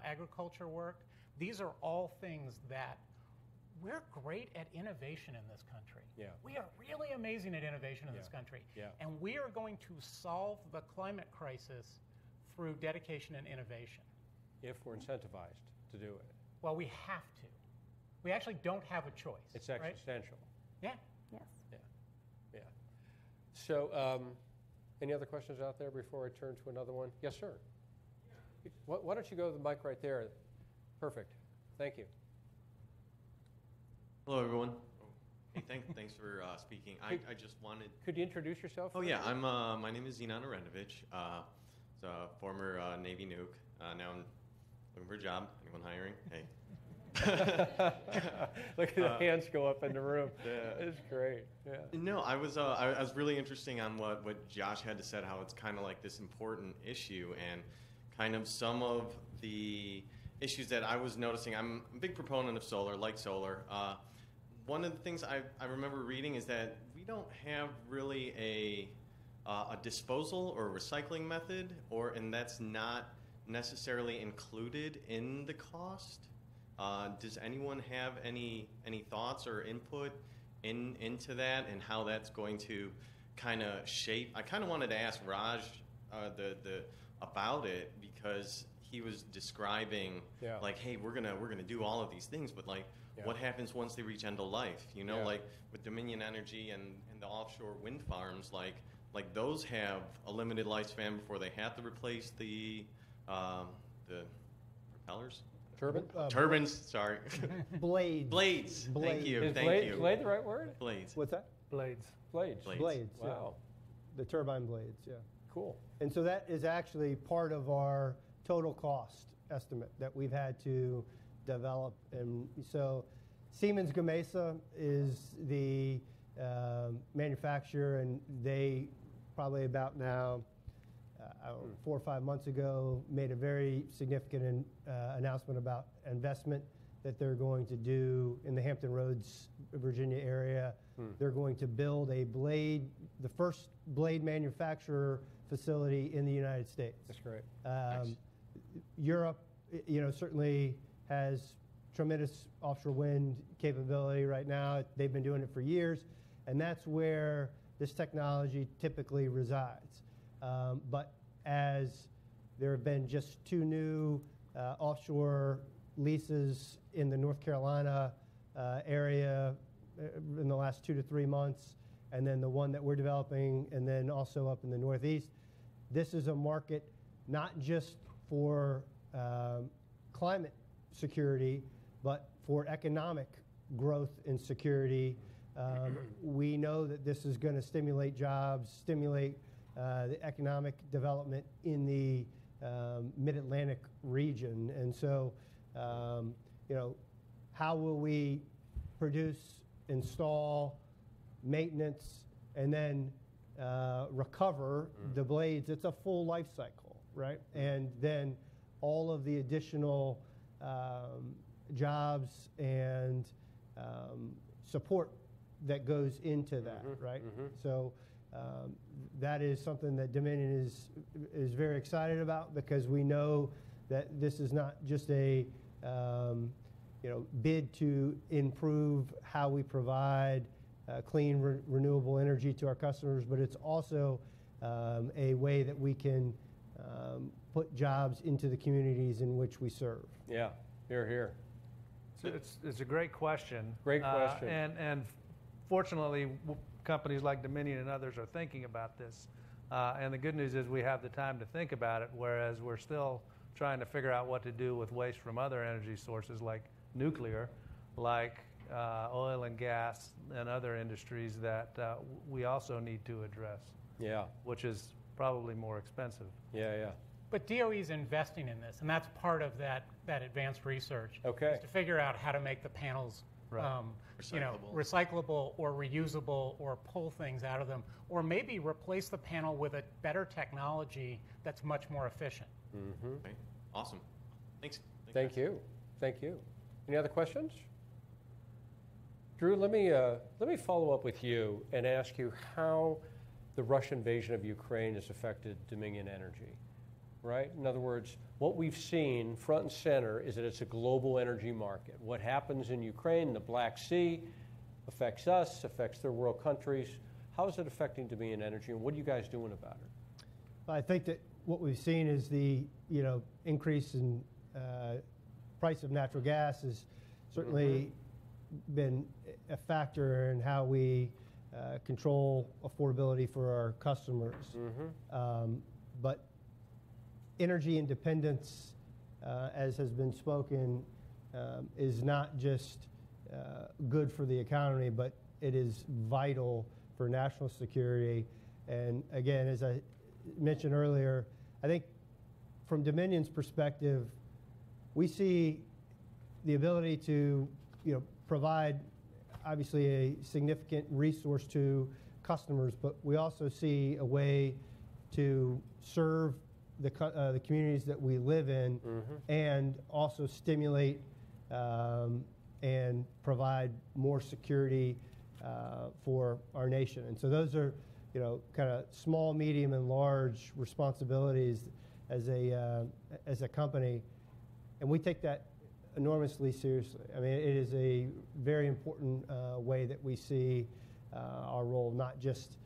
agriculture work, these are all things that we're great at innovation in this country. Yeah. We are really amazing at innovation in this country. Yeah. And we are going to solve the climate crisis through dedication and innovation. If we're incentivized to do it. Well, we have to. We actually don't have a choice. It's existential. Right? Yeah. Yes. Yeah. Yeah. So, any other questions out there before I turn to another one? Yes, sir. Yeah. Why don't you go to the mic right there? Perfect. Thank you. Hello, everyone. Hey, thanks for speaking. I just wanted... Could you introduce yourself? Oh, yeah. My name is Zenon Arenovich. So former Navy nuke. Now I'm looking for a job. Anyone hiring? Hey. Look at the hands go up in the room. Yeah. It's great. Yeah. No, I was really interesting on what Josh had to say, how it's kind of like this important issue and kind of some of the issues that I was noticing. I'm a big proponent of solar, like solar. One of the things I remember reading is that we don't have really a disposal or a recycling method, and that's not necessarily included in the cost. Does anyone have any thoughts or input into that and how that's going to kind of shape? I kind of wanted to ask Raj about it because he was describing like, hey, we're gonna do all of these things, but like, what happens once they reach end of life? Like with Dominion Energy and the offshore wind farms, like those have a limited lifespan before they have to replace the propellers, turbines. Sorry, blades. Thank you. Blade, the right word? Blades. What's that? Blades. Wow, the turbine blades. Yeah. Cool. And so that is actually part of our total cost estimate that we've had to develop. And so Siemens Gamesa is the manufacturer, and they probably about now 4 or 5 months ago made a very significant announcement about investment that they're going to do in the Hampton Roads, Virginia area. They're going to build a blade, the first blade manufacturer facility in the United States. That's great. Nice. Europe, certainly has tremendous offshore wind capability right now. They've been doing it for years, and that's where this technology typically resides. But as there have been just 2 new offshore leases in the North Carolina area in the last 2 to 3 months, and then the one that we're developing, and then also up in the Northeast, this is a market not just for climate security, but for economic growth and security. We know that this is going to stimulate jobs, stimulate the economic development in the mid-Atlantic region. And so, how will we produce, install, maintenance, and then recover the blades? It's a full life cycle, right? And then all of the additional jobs and support that goes into that, right? Mm-hmm. So that is something that Dominion is very excited about, because we know that this is not just a bid to improve how we provide clean, renewable energy to our customers, but it's also a way that we can put jobs into the communities in which we serve. Yeah, here. It's a great question. Great question. And fortunately, companies like Dominion and others are thinking about this. And the good news is we have the time to think about it, whereas we're still trying to figure out what to do with waste from other energy sources like nuclear, like oil and gas and other industries that we also need to address. Yeah. Which is probably more expensive. Yeah, yeah. But DOE is investing in this, and that's part of that advanced research. Okay. Is to figure out how to make the panels recyclable. You know, recyclable or reusable, or pull things out of them, or maybe replace the panel with a better technology that's much more efficient. Mm-hmm. Okay. Awesome. Thanks. Thank you. Any other questions? Drew, let me follow up with you and ask you how the Russian invasion of Ukraine has affected Dominion Energy. Right? In other words, what we've seen front and center is that it's a global energy market. What happens in Ukraine, the Black Sea, affects us, affects their world countries. How is it affecting Dominion Energy, and what are you guys doing about it? I think that what we've seen is the increase in price of natural gas has certainly been a factor in how we control affordability for our customers. But energy independence, as has been spoken, is not just good for the economy, but it is vital for national security. And again, as I mentioned earlier, I think from Dominion's perspective, we see the ability to provide obviously a significant resource to customers, but we also see a way to serve the communities that we live in, and also stimulate and provide more security for our nation. And so those are, kind of small, medium, and large responsibilities as a company, and we take that enormously seriously. I mean, it is a very important way that we see our role, not just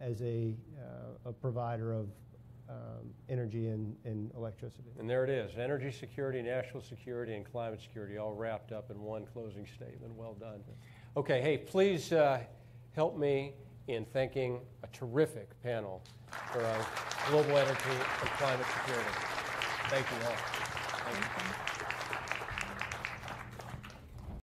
as a provider of energy and electricity. And there it is, energy security, national security, and climate security, all wrapped up in one closing statement. Well done. Okay, hey, please help me in thanking a terrific panel for global energy and climate security. Thank you all. Thank you.